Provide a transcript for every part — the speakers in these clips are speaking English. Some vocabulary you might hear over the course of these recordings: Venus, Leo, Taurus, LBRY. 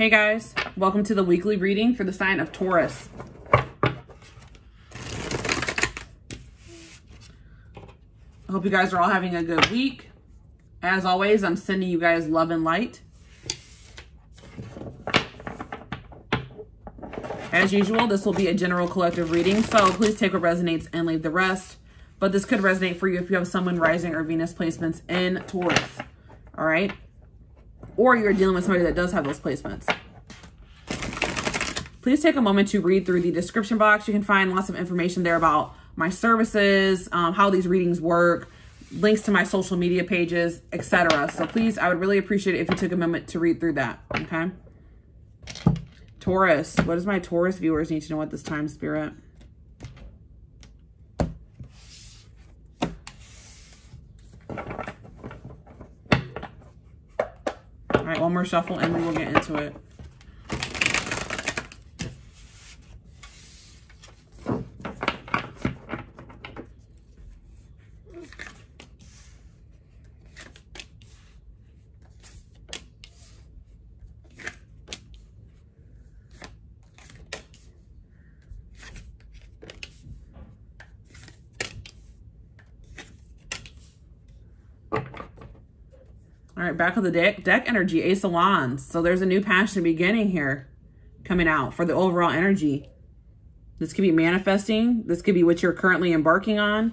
Hey guys, welcome to the weekly reading for the sign of Taurus. I hope you guys are all having a good week. As always, I'm sending you guys love and light. As usual, this will be a general collective reading, so please take what resonates and leave the rest. But this could resonate for you if you have someone rising or Venus placements in Taurus, all right? Or you're dealing with somebody that does have those placements. Please take a moment to read through the description box. You can find lots of information there about my services, how these readings work, links to my social media pages, etc. So please, I would really appreciate it if you took a moment to read through that, okay? Taurus, what does my Taurus viewers need to know at this time, Spirit? All right, one more shuffle and we will get into it. All right, back of the deck energy, Ace of Wands. So there's a new passion beginning here coming out for the overall energy. This could be manifesting. This could be what you're currently embarking on.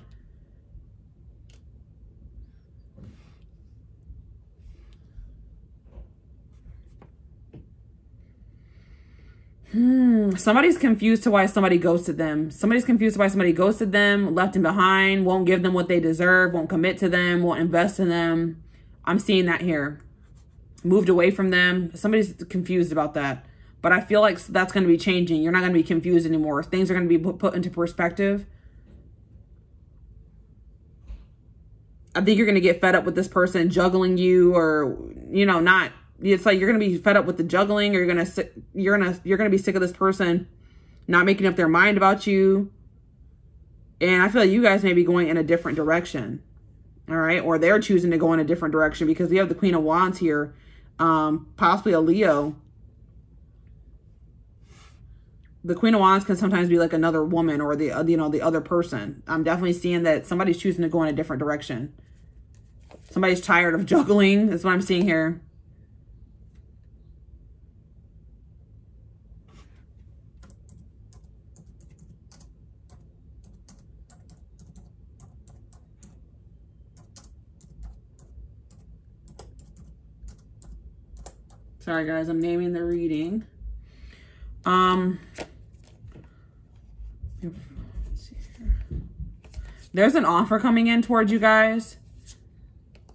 Somebody's confused to why somebody ghosted them. Somebody's confused why somebody ghosted them, left them behind, won't give them what they deserve, won't commit to them, won't invest in them. I'm seeing that here. Moved away from them. Somebody's confused about that. But I feel like that's going to be changing. You're not going to be confused anymore. Things are going to be put into perspective. I think you're going to get fed up with this person juggling you, or, you know, not. It's like you're going to be fed up with the juggling, or you're going to be sick of this person not making up their mind about you. And I feel like you guys may be going in a different direction. All right, or they're choosing to go in a different direction, because we have the Queen of Wands here, possibly a Leo. The Queen of Wands can sometimes be like another woman, or the the other person. I'm definitely seeing that somebody's choosing to go in a different direction. Somebody's tired of juggling. That's what I'm seeing here. Sorry guys, I'm naming the reading. Let's see here. There's an offer coming in towards you guys,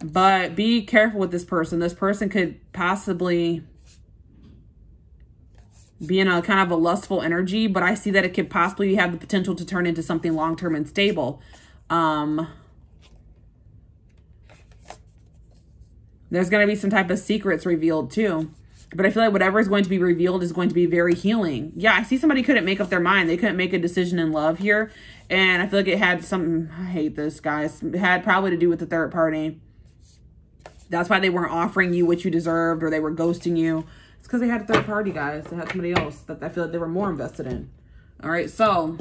but be careful with this person. This person could possibly be in a kind of a lustful energy, but I see that it could possibly have the potential to turn into something long-term and stable. There's going to be some type of secrets revealed too. But I feel like whatever is going to be revealed is going to be very healing. Yeah, I see somebody couldn't make up their mind. They couldn't make a decision in love here. And I feel like it had something, I hate this, guys. It had probably to do with the third party. That's why they weren't offering you what you deserved, or they were ghosting you. It's because they had a third party, guys. They had somebody else that I feel like they were more invested in. All right, so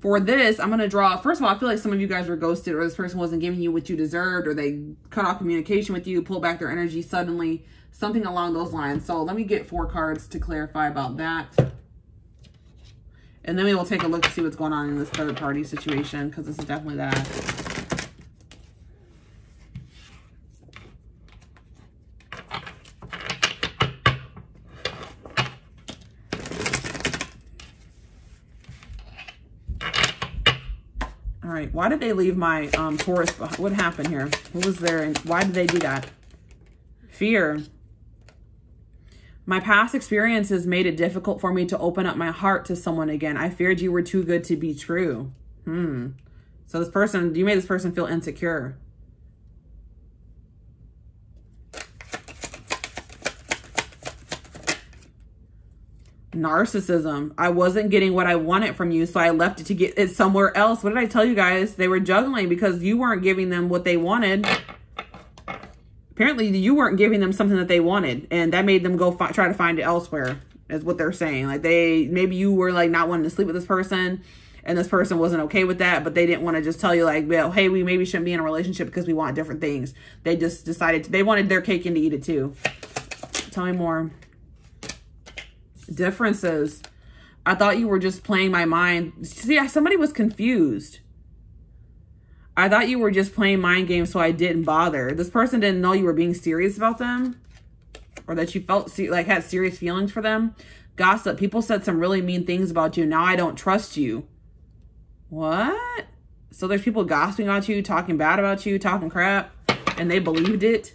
for this, I'm going to draw. First of all, I feel like some of you guys were ghosted, or this person wasn't giving you what you deserved, or they cut off communication with you, pulled back their energy suddenly, something along those lines. So let me get 4 cards to clarify about that. And then we will take a look to see what's going on in this third party situation, because this is definitely that. Right. Why did they leave my Taurus behind? What happened here? What was there? And why did they do that? Fear. My past experiences made it difficult for me to open up my heart to someone again. I feared you were too good to be true. So this person, you made this person feel insecure. Narcissism. I wasn't getting what I wanted from you, so I left it to get it somewhere else. What did I tell you guys? They were juggling because you weren't giving them what they wanted. Apparently you weren't giving them something that they wanted, and that made them go try to find it elsewhere, is what they're saying. Like, they, maybe you were like not wanting to sleep with this person, and this person wasn't okay with that, but they didn't want to just tell you like, well, hey, we maybe shouldn't be in a relationship because we want different things. They just decided they wanted their cake and to eat it too. Tell me more. Differences. I thought you were just playing my mind. See, somebody was confused. I thought you were just playing mind games, so I didn't bother. This person didn't know you were being serious about them, or that you felt like had serious feelings for them. Gossip. People said some really mean things about you. Now I don't trust you. What? So there's people gossiping about you, talking bad about you, talking crap, and they believed it.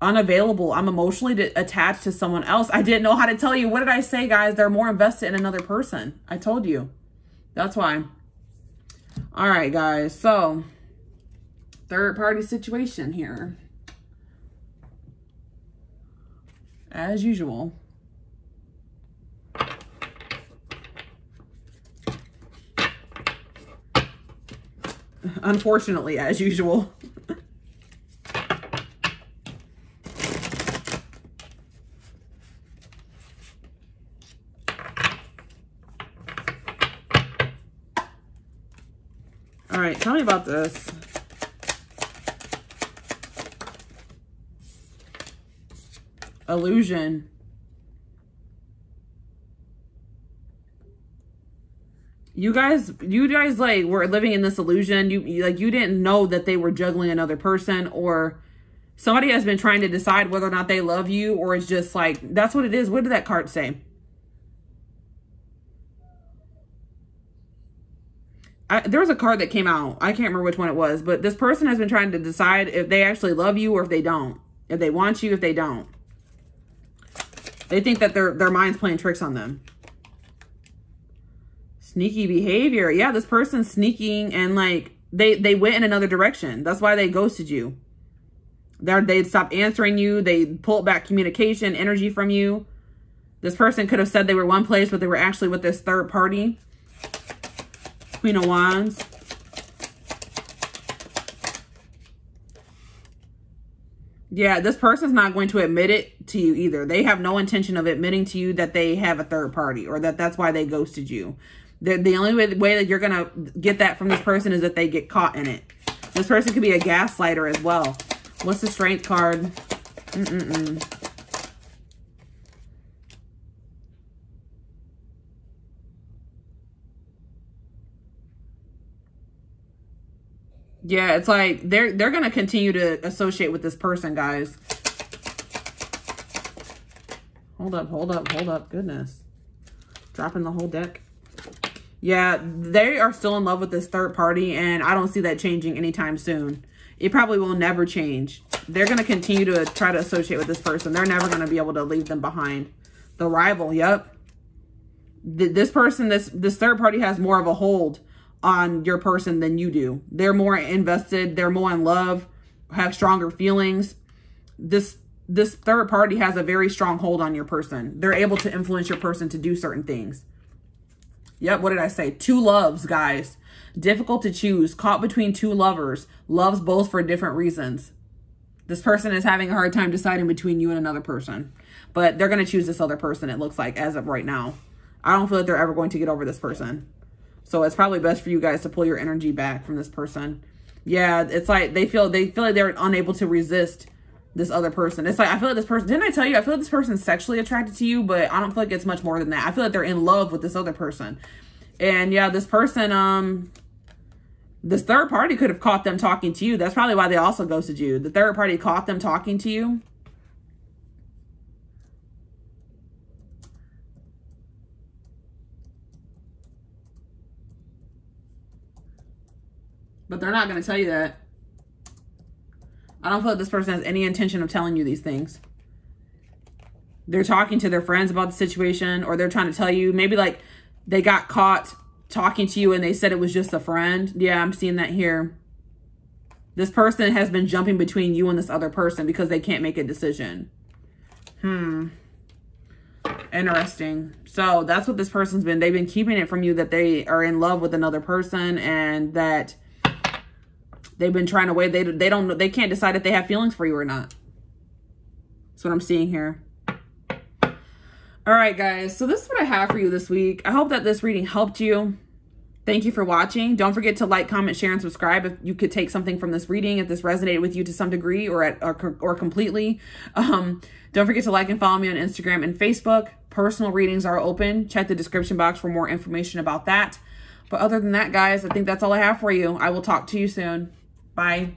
Unavailable. I'm emotionally attached to someone else. I didn't know how to tell you. What did I say, guys? They're more invested in another person. I told you. That's why. All right, guys. So, third party situation here. As usual. Unfortunately, as usual. All right, tell me about this. Illusion. You guys like were living in this illusion. You didn't know that they were juggling another person, or somebody has been trying to decide whether or not they love you, or it's just like, that's what it is. What did that card say? There was a card that came out. I can't remember which one it was, but this person has been trying to decide if they actually love you or if they don't, if they want you, if they don't. They think that their mind's playing tricks on them. Sneaky behavior. Yeah, this person's sneaking, and like they went in another direction. That's why they ghosted you. They stopped answering you. They pulled back communication, energy from you. This person could have said they were one place, but they were actually with this third party. Queen of Wands. Yeah, this person's not going to admit it to you either. They have no intention of admitting to you that they have a third party, or that that's why they ghosted you. The only way that you're going to get that from this person is that they get caught in it. This person could be a gaslighter as well. What's the strength card? Yeah, it's like they're going to continue to associate with this person, guys. Hold up. Goodness. Dropping the whole deck. Yeah, they are still in love with this third party, and I don't see that changing anytime soon. It probably will never change. They're going to continue to try to associate with this person. They're never going to be able to leave them behind. The rival, yep. This person, this third party has more of a hold on your person than you do. They're more invested. They're more in love, have stronger feelings. This third party has a very strong hold on your person. They're able to influence your person to do certain things. Yep, what did I say? Two loves, guys. Difficult to choose. Caught between two lovers. Loves both for different reasons. This person is having a hard time deciding between you and another person. But they're going to choose this other person, it looks like, as of right now. I don't feel like they're ever going to get over this person. So it's probably best for you guys to pull your energy back from this person. Yeah, it's like they feel like they're unable to resist this other person. It's like, I feel like this person, didn't I tell you? I feel like this person's sexually attracted to you, but I don't feel like it's much more than that. I feel like they're in love with this other person. And yeah, this person, this third party could have caught them talking to you. That's probably why they also ghosted you. The third party caught them talking to you. But they're not going to tell you that. I don't feel like this person has any intention of telling you these things. They're talking to their friends about the situation, or they're trying to tell you. Maybe like they got caught talking to you and they said it was just a friend. Yeah, I'm seeing that here. This person has been jumping between you and this other person because they can't make a decision. Interesting. So that's what this person's been. They've been keeping it from you that they are in love with another person, and that They've been trying to wait. They can't decide if they have feelings for you or not. That's what I'm seeing here. All right, guys. So this is what I have for you this week. I hope that this reading helped you. Thank you for watching. Don't forget to like, comment, share, and subscribe if you could take something from this reading, if this resonated with you to some degree or completely. Don't forget to like and follow me on Instagram and Facebook. Personal readings are open. Check the description box for more information about that. But other than that, guys, I think that's all I have for you. I will talk to you soon. Bye.